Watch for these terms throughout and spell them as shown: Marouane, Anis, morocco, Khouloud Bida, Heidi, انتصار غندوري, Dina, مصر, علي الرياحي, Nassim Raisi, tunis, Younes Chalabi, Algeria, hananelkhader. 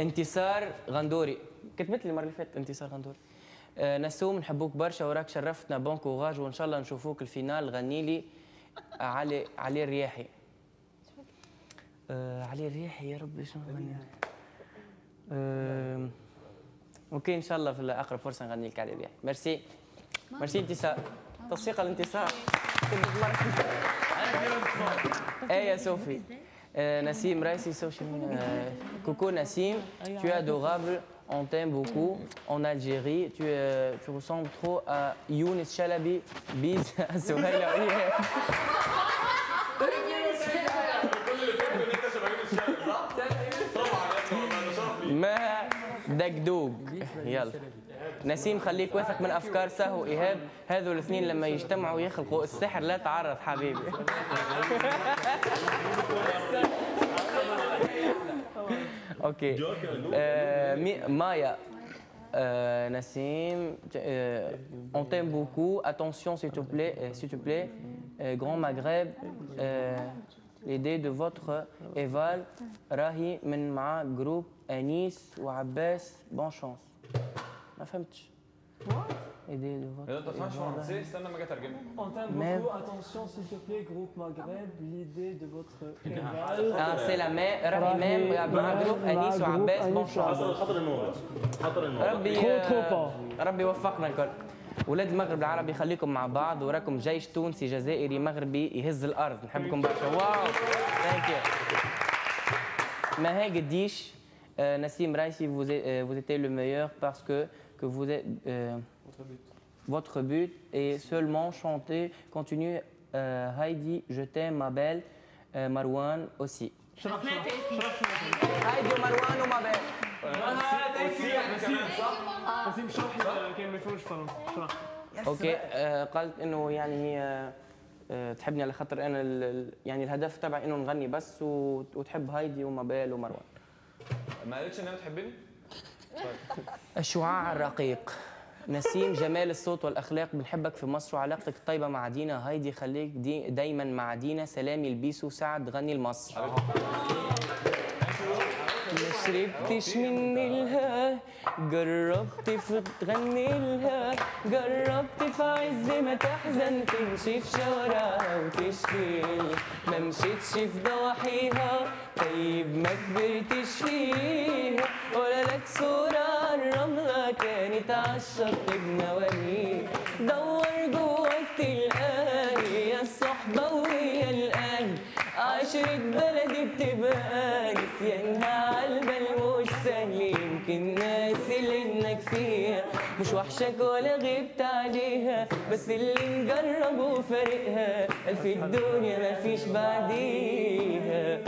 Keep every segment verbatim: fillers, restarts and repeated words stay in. انتصار غندوري، كتبت لي المره اللي فاتت انتصار غندوري. آه نسوم نحبوك برشا وراك شرفتنا، بون كوراج وان شاء الله نشوفوك الفينال. غني لي علي علي الرياحي. آه علي الرياحي يا ربي شنو نغني؟ آه اوكي ان شاء الله في اقرب فرصه نغني لك علي الرياحي. ميرسي ميرسي انتصار، تصفيق الانتصار. اي يا صوفي. Euh, Nassim Raisi, euh, coucou Nassim, tu es adorable, on t'aime beaucoup en Algérie, tu, euh, tu ressembles trop à Younes Chalabi, bis à Sohaïla. ما دقدوق. يلا نسيم خليك واثق من افكار سهو ايهاب، هذو الاثنين لما يجتمعوا يخلقوا السحر. لا تعرض حبيبي. اوكي آه مايا. آه نسيم on t'aime beaucoup, attention s'il te plaît, s'il te plaît grand Maghreb. L'idée de votre éval راهي من مع جروب أنيس وعباس، بون شانس. ما فهمتش. l'idée de votre éval. ما فهمتش. استنى ما كترجم. attention s'il te plaît groupe Maghreb, l'idée de votre éval. اه سي لا مي راهي ميم مع جروب أنيس وعباس، بون شانس. خاطر النور. خاطر النور. ربي ربي وفقنا الكل. ولاد المغرب العربي خليكم مع بعض، وراكم جيش تونسي جزائري مغربي يهز الارض. نحبكم برشا. واو ثانك يو. ما هي قديش نسيم رايسي vous étiez le meilleur parce que que vous êtes votre but est seulement chanter, continue Heidi je t'aime ma belle. Marouane aussi. شرفنا هايدي ومروان وما بال. نسيم نسيم صح؟ نسيم شرح كان ما يفهموش فرنسا. اوكي قالت انه يعني هي تحبني على خاطر انا يعني الهدف تبعي انه نغني بس، وتحب هايدي وما بال ومروان. ما قالتش انها بتحبني؟ الشعاع الرقيق. نسيم جمال الصوت والاخلاق، بنحبك في مصر وعلاقتك الطيبه مع دينا. هايدي خليك دي دايما مع دينا. سلامي البيسو سعد، غني لمصر. ما شربتش مني لها جربت في تغني لها، جربت في عز ما تحزن تمشي في شوارعها وتشفي، ما مشيتش في ضواحيها طيب ما كبرتش فيها، ولا لك صوره على الرمله كانت عالشط بنوانيك، دور جواك تلقاها يا الصحبه ويا الاهل، عشرة بلدي بتبقى نسيانها عالبال مش سهل، يمكن ناسي اللي انك فيها مش وحشك ولا غبت عليها، بس اللي نجربه فارقها ألف الدنيا مفيش بعديها.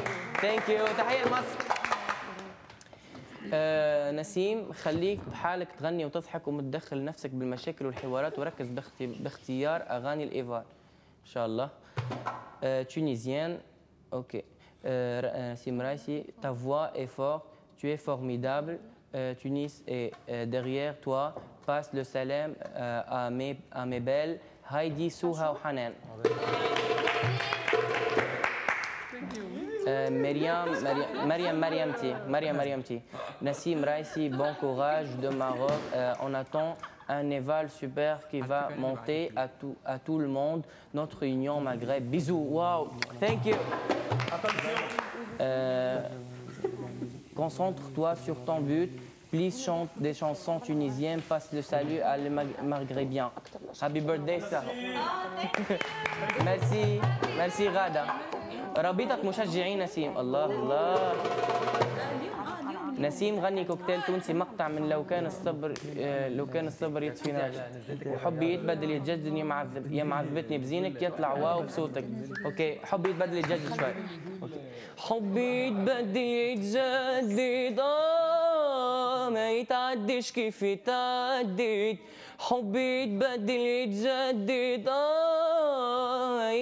ثانك يو، تحية لمصر. آه نسيم خليك بحالك تغني وتضحك وما تدخل نفسك بالمشاكل والحوارات، وركز باختيار اغاني الايفار ان شاء الله. آه تونيزيان. اوكي آه نسيم رايسي ta voix est forte, tu es formidable, euh, Tunis est euh, derrière toi, passe le salam euh, à, mes, à mes belles Heidi, Souha ou Hanan. Euh, Mariam, Mariam, Mariam, Mariam, Mariam, Nassim Raisi, bon courage de Maroc. Euh, on attend un éval super qui va monter à tout, à tout le monde. Notre union Maghreb, bisous. Wow, thank you. Euh, Concentre-toi sur ton but. Please chante des chansons tunisiennes. Passe le salut à les Maghrébiens. Happy birthday, Sarah. Merci, merci Rada. رابطك مشجعين نسيم. الله الله. نسيم غني كوكتيل تونسي مقطع من لو كان الصبر لو كان الصبر يطفينا وحبي يتبدل يتجدد يا معذب يا معذبتني بزينك يطلع واو بصوتك. اوكي حبي يتبدل يتجدد شوي. حبي يتبدل يتجدد اه ما يتعديش كيف تعديت، حبي يتبدل يتجدد اه